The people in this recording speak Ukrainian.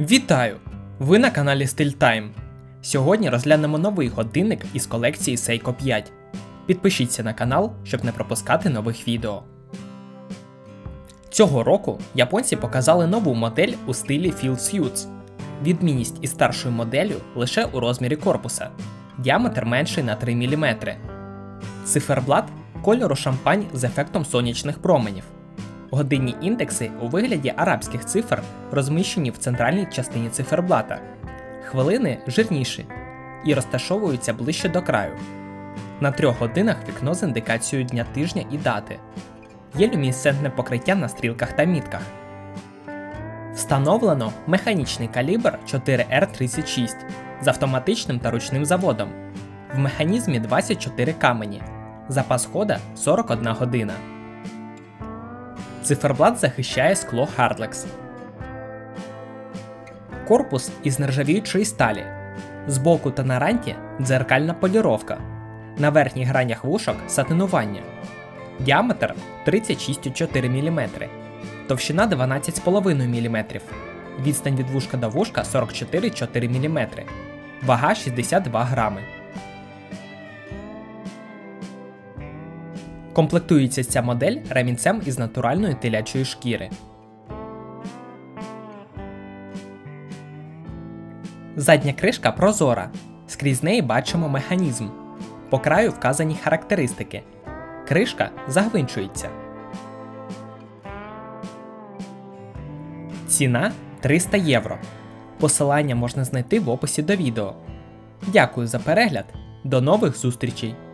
Вітаю! Ви на каналі Style Time. Сьогодні розглянемо новий годинник із колекції Seiko 5. Підпишіться на канал, щоб не пропускати нових відео. Цього року японці показали нову модель у стилі Field Suits. Відмінність із старшою моделлю лише у розмірі корпуса. Діаметр менший на 3 мм. Циферблат кольору шампань з ефектом сонячних променів. Годинні індекси у вигляді арабських цифр розміщені в центральній частині циферблата. Хвилини жирніші і розташовуються ближче до краю. На 3 годинах вікно з індикацією дня тижня і дати. Є люмінесцентне покриття на стрілках та мітках. Встановлено механічний калібр 4R36 з автоматичним та ручним заводом. В механізмі 24 камені. Запас хода 41 година. Циферблат захищає скло Hardlex. Корпус із нержавіючої сталі. Збоку та на ранті дзеркальна поліровка. На верхніх гранях вушок сатинування. Діаметр 36,4 мм. Товщина 12,5 мм. Відстань від вушка до вушка 44,4 мм. Вага 62 грами. Комплектується ця модель ремінцем із натуральної телячої шкіри. Задня кришка прозора. Скрізь неї бачимо механізм. По краю вказані характеристики. Кришка загвинчується. Ціна 300 євро. Посилання можна знайти в описі до відео. Дякую за перегляд. До нових зустрічей!